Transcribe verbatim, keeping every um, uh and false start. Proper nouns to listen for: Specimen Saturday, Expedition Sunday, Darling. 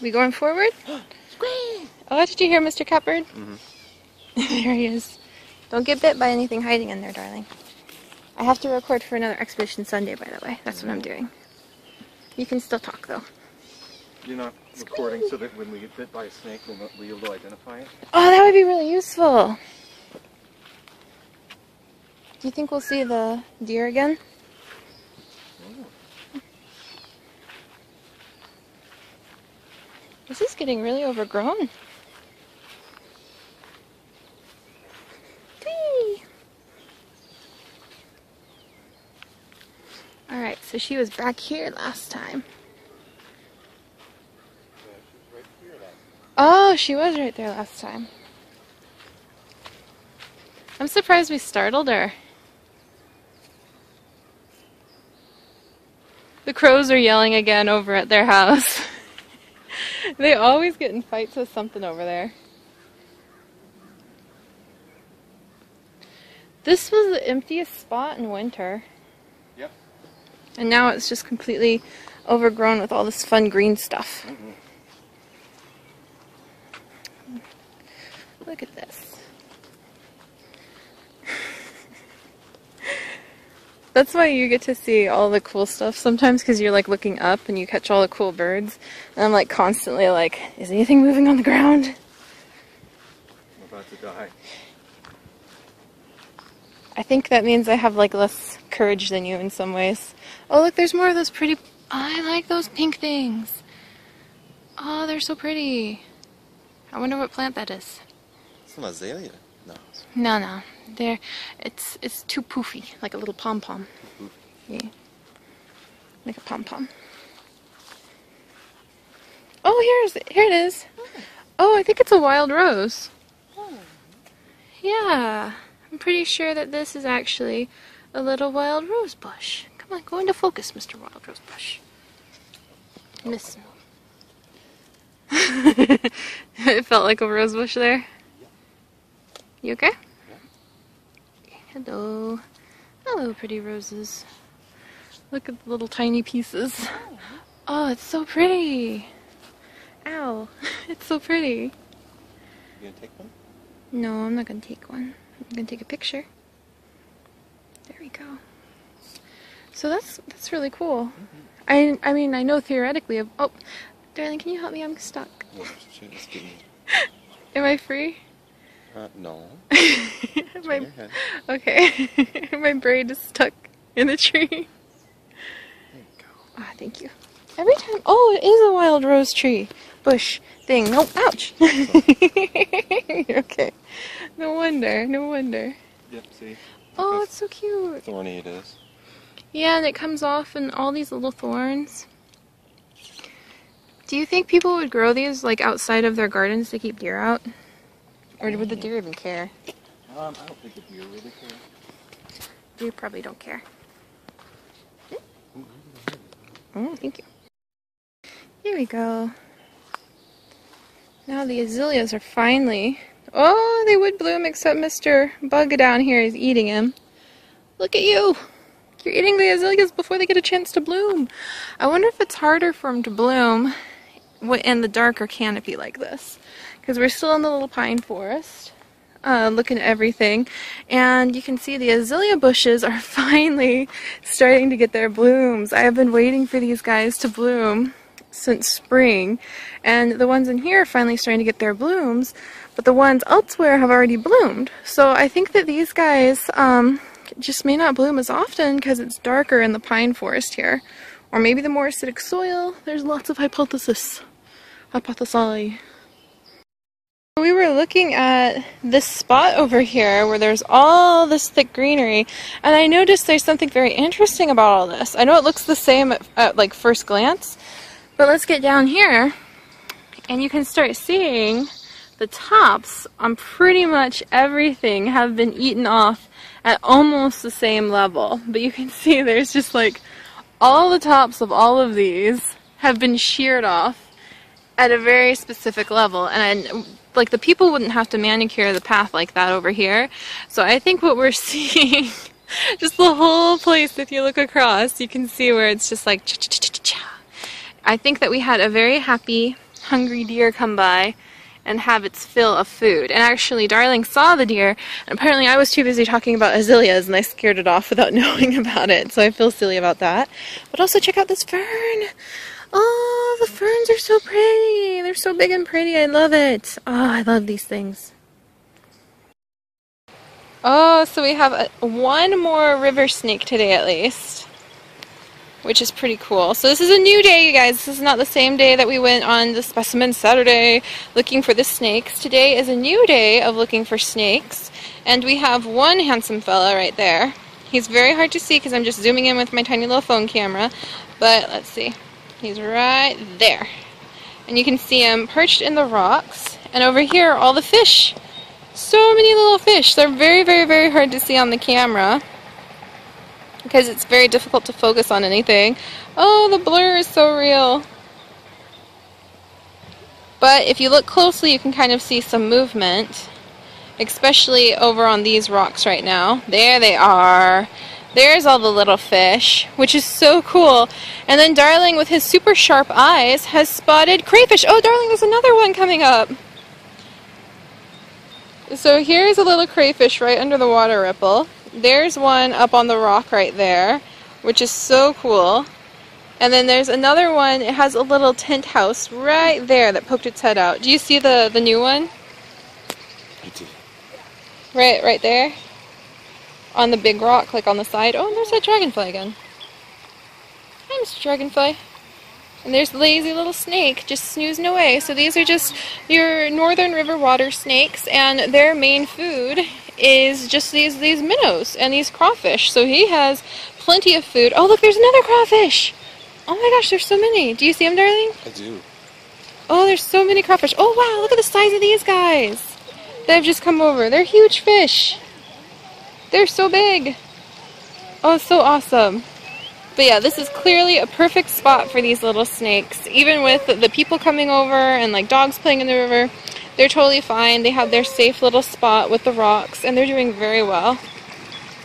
We going forward? Oh, did you hear Mister Catbird? Mm-hmm. There he is. Don't get bit by anything hiding in there, darling. I have to record for another Expedition Sunday, by the way. That's what I'm doing. You can still talk, though. You're not recording so that when we get bit by a snake, we'll not be able to identify it? Oh, that would be really useful. Do you think we'll see the deer again? Oh. This is getting really overgrown. Alright, so she was back here last time. Oh, she was right there last time. I'm surprised we startled her. The crows are yelling again over at their house. They always get in fights with something over there. This was the emptiest spot in winter. Yep. And now it's just completely overgrown with all this fun green stuff. Mm-hmm. Look at this. That's why you get to see all the cool stuff sometimes, because you're like looking up and you catch all the cool birds. And I'm like constantly like, is anything moving on the ground? I'm about to die. I think that means I have like less courage than you in some ways. Oh look, there's more of those pretty... I like those pink things. Oh, they're so pretty. I wonder what plant that is. An azalea? No. No, no. They're, it's it's too poofy, like a little pom pom. Poofy. Yeah, like a pom pom. Oh, here's here it is. Oh, I think it's a wild rose. Oh. Yeah, I'm pretty sure that this is actually a little wild rose bush. Come on, go into focus, Mister Wild Rose Bush. Miss. It felt like a rose bush there. You okay? Yeah. Hello. Hello, pretty roses. Look at the little tiny pieces. Oh, oh it's so pretty. Ow. It's so pretty. You gonna take one? No, I'm not gonna take one. I'm gonna take a picture. There we go. So that's that's really cool. Mm-hmm. I I mean I know theoretically of, oh darling, can you help me? I'm stuck. Am I free? Uh, no. my, okay. My braid is stuck in the tree. There you go. Ah, thank you. Every time... Oh, it is a wild rose tree. Bush. Thing. Nope. Ouch. You're okay. No wonder. No wonder. Yep, see? Oh, it's so cute. Thorny it is. Yeah, and it comes off in all these little thorns. Do you think people would grow these, like, outside of their gardens to keep deer out? Or would the deer even care? Um, I don't think the deer really care. Deer probably don't care. Mm. Oh, thank you. Here we go. Now the azaleas are finally... Oh, they would bloom except Mister Bug down here is eating him. Look at you! You're eating the azaleas before they get a chance to bloom. I wonder if it's harder for them to bloom in the darker canopy like this. Because we're still in the little pine forest, uh, looking at everything, and you can see the azalea bushes are finally starting to get their blooms. I have been waiting for these guys to bloom since spring, and the ones in here are finally starting to get their blooms, but the ones elsewhere have already bloomed. So I think that these guys um, just may not bloom as often because it's darker in the pine forest here, or maybe the more acidic soil. There's lots of hypotheses, hypothesi. We were looking at this spot over here where there's all this thick greenery, and I noticed there's something very interesting about all this. I know it looks the same at, at like first glance, but let's get down here and you can start seeing the tops on pretty much everything have been eaten off at almost the same level, but you can see there's just like all the tops of all of these have been sheared off at a very specific level, and I, like the people wouldn't have to manicure the path like that over here. So I think what we're seeing, just the whole place, if you look across, you can see where it's just like cha-cha-cha-cha-cha. I think that we had a very happy hungry deer come by and have its fill of food. And actually, Darling saw the deer, and apparently I was too busy talking about azaleas, and I scared it off without knowing about it, so I feel silly about that. But also check out this fern! Oh, the ferns are so pretty! They're so big and pretty, I love it! Oh, I love these things. Oh, so we have a, one more river snake today at least, which is pretty cool. So this is a new day, you guys. This is not the same day that we went on the Specimen Saturday looking for the snakes. Today is a new day of looking for snakes, and we have one handsome fella right there. He's very hard to see because I'm just zooming in with my tiny little phone camera, but let's see. He's right there, and you can see him perched in the rocks, and over here are all the fish. So many little fish. They're very, very, very hard to see on the camera because it's very difficult to focus on anything. Oh, the blur is so real. But if you look closely, you can kind of see some movement, especially over on these rocks right now. There they are. There's all the little fish, which is so cool. And then Darling, with his super sharp eyes, has spotted crayfish. Oh, Darling, there's another one coming up. So here's a little crayfish right under the water ripple. There's one up on the rock right there, which is so cool. And then there's another one. It has a little tent house right there that poked its head out. Do you see the, the new one? I do. Right, right there? On the big rock, like on the side. Oh, and there's that dragonfly again. Hi, Mister Dragonfly. And there's the lazy little snake just snoozing away. So these are just your northern river water snakes, and their main food is just these, these minnows and these crawfish. So he has plenty of food. Oh, look, there's another crawfish! Oh my gosh, there's so many. Do you see them, Darling? I do. Oh, there's so many crawfish. Oh wow, look at the size of these guys that have just come over. They're huge fish. They're so big. Oh, it's so awesome. But yeah, this is clearly a perfect spot for these little snakes. Even with the people coming over and like dogs playing in the river, they're totally fine. They have their safe little spot with the rocks, and they're doing very well.